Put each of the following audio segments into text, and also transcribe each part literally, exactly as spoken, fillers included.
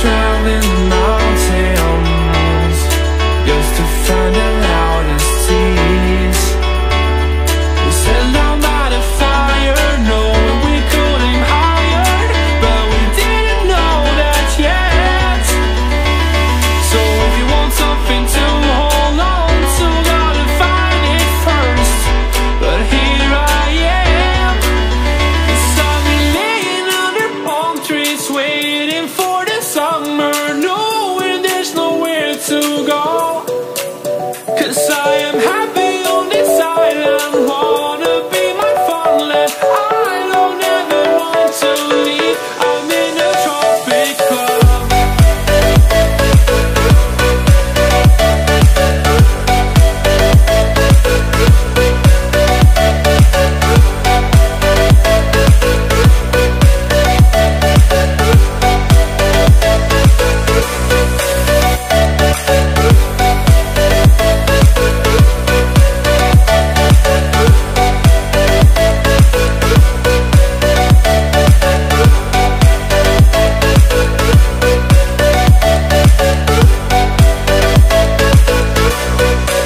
trail in the mountains just to find the loudest seas. We set down by the fire, no, we could aim higher, but we didn't know that yet. So if you want something to hold on to, gotta find it first. But here I am, inside me laying under palm trees, waiting for summer, knowing there's nowhere to go. 'Cause I am happy on this island, wanna be my farmland. I don't ever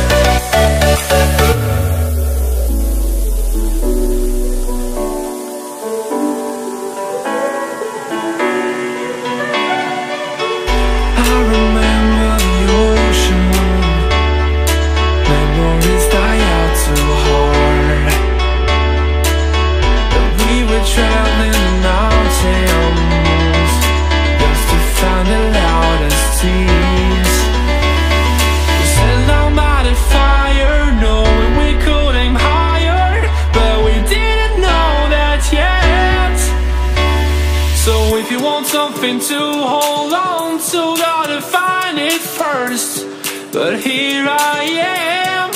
want to leave. I'm in a tropic club. If you want something to hold on to, gotta find it first. But here I am,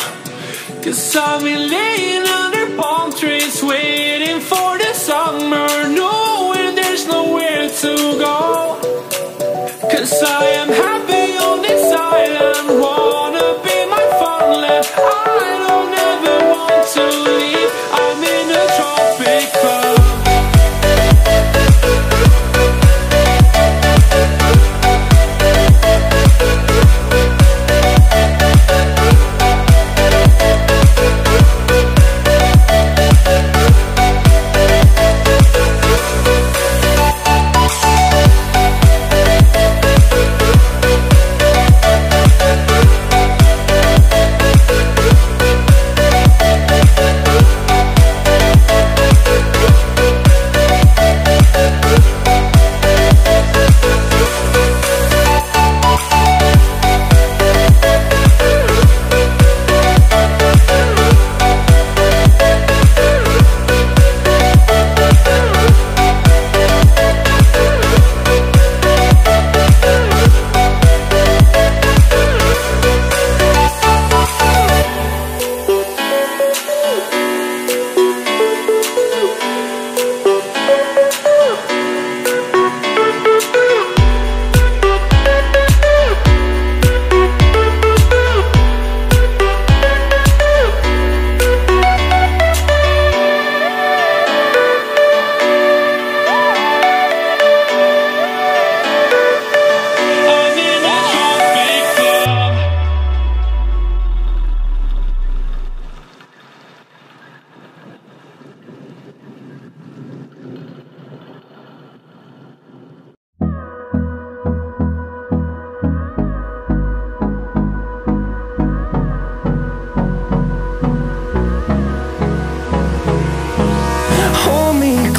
'cause I've been laying under palm trees, waiting for the summer, knowing there's nowhere to go. 'Cause I am happy on this island, wanna be my farmland. I don't ever want to leave. I'm in a tropic club.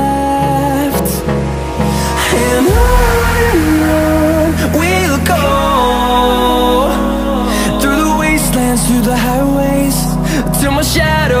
left. And on we'll go, through the wastelands, through the highways, till my shadow